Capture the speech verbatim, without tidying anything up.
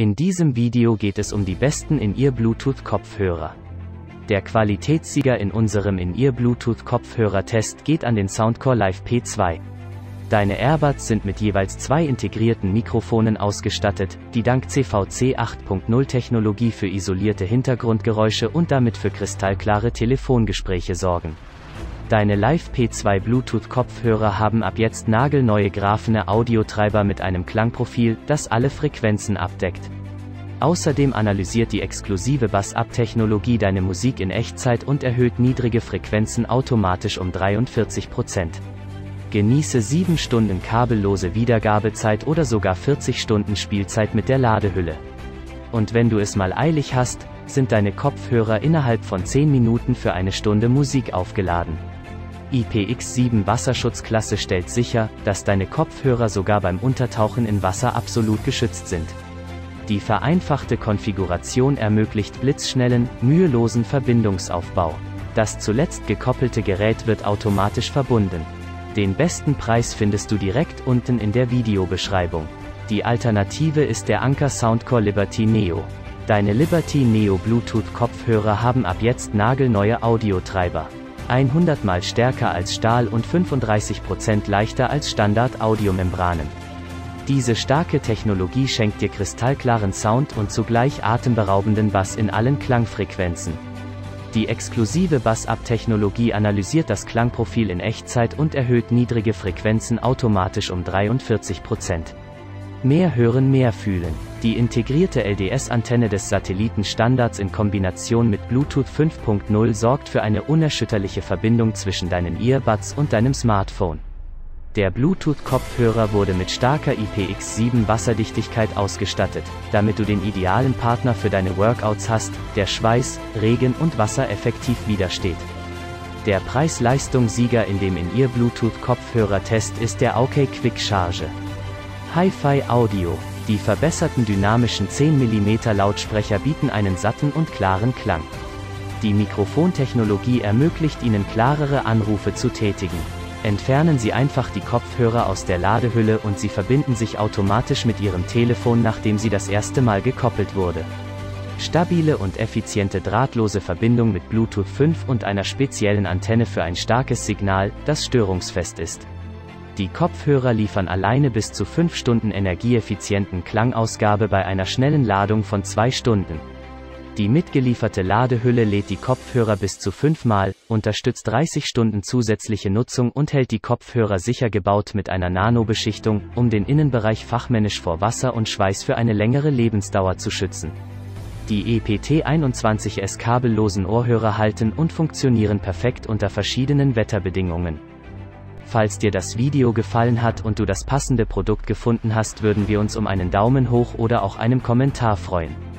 In diesem Video geht es um die besten In-Ear-Bluetooth-Kopfhörer. Der Qualitätssieger in unserem In-Ear-Bluetooth-Kopfhörer-Test geht an den Soundcore Life P zwei. Deine Airbuds sind mit jeweils zwei integrierten Mikrofonen ausgestattet, die dank C V C acht Punkt null-Technologie für isolierte Hintergrundgeräusche und damit für kristallklare Telefongespräche sorgen. Deine Live P zwei Bluetooth-Kopfhörer haben ab jetzt nagelneue Graphene Audiotreiber mit einem Klangprofil, das alle Frequenzen abdeckt. Außerdem analysiert die exklusive Bass-Up-Technologie deine Musik in Echtzeit und erhöht niedrige Frequenzen automatisch um dreiundvierzig Prozent. Genieße sieben Stunden kabellose Wiedergabezeit oder sogar vierzig Stunden Spielzeit mit der Ladehülle. Und wenn du es mal eilig hast, sind deine Kopfhörer innerhalb von zehn Minuten für eine Stunde Musik aufgeladen. I P X sieben Wasserschutzklasse stellt sicher, dass deine Kopfhörer sogar beim Untertauchen in Wasser absolut geschützt sind. Die vereinfachte Konfiguration ermöglicht blitzschnellen, mühelosen Verbindungsaufbau. Das zuletzt gekoppelte Gerät wird automatisch verbunden. Den besten Preis findest du direkt unten in der Videobeschreibung. Die Alternative ist der Anker Soundcore Liberty Neo. Deine Liberty Neo Bluetooth Kopfhörer haben ab jetzt nagelneue Audiotreiber. hundert mal stärker als Stahl und fünfunddreißig Prozent leichter als Standard-Audiomembranen. Diese starke Technologie schenkt dir kristallklaren Sound und zugleich atemberaubenden Bass in allen Klangfrequenzen. Die exklusive Bass-Up-Technologie analysiert das Klangprofil in Echtzeit und erhöht niedrige Frequenzen automatisch um dreiundvierzig Prozent. Mehr hören, mehr fühlen. Die integrierte L D S-Antenne des Satellitenstandards in Kombination mit Bluetooth fünf Punkt null sorgt für eine unerschütterliche Verbindung zwischen deinen Earbuds und deinem Smartphone. Der Bluetooth-Kopfhörer wurde mit starker I P X sieben Wasserdichtigkeit ausgestattet, damit du den idealen Partner für deine Workouts hast, der Schweiß, Regen und Wasser effektiv widersteht. Der Preis-Leistung-Sieger in dem In-Ear-Bluetooth-Kopfhörer-Test ist der Aukey Quick Charge. Hi-Fi Audio. Die verbesserten dynamischen zehn Millimeter Lautsprecher bieten einen satten und klaren Klang. Die Mikrofontechnologie ermöglicht Ihnen klarere Anrufe zu tätigen. Entfernen Sie einfach die Kopfhörer aus der Ladehülle und Sie verbinden sich automatisch mit Ihrem Telefon, nachdem sie das erste Mal gekoppelt wurde. Stabile und effiziente drahtlose Verbindung mit Bluetooth fünf und einer speziellen Antenne für ein starkes Signal, das störungsfest ist. Die Kopfhörer liefern alleine bis zu fünf Stunden energieeffizienten Klangausgabe bei einer schnellen Ladung von zwei Stunden. Die mitgelieferte Ladehülle lädt die Kopfhörer bis zu fünf Mal, unterstützt dreißig Stunden zusätzliche Nutzung und hält die Kopfhörer sicher gebaut mit einer Nanobeschichtung, um den Innenbereich fachmännisch vor Wasser und Schweiß für eine längere Lebensdauer zu schützen. Die E P T einundzwanzig S kabellosen Ohrhörer halten und funktionieren perfekt unter verschiedenen Wetterbedingungen. Falls dir das Video gefallen hat und du das passende Produkt gefunden hast, würden wir uns um einen Daumen hoch oder auch einem Kommentar freuen.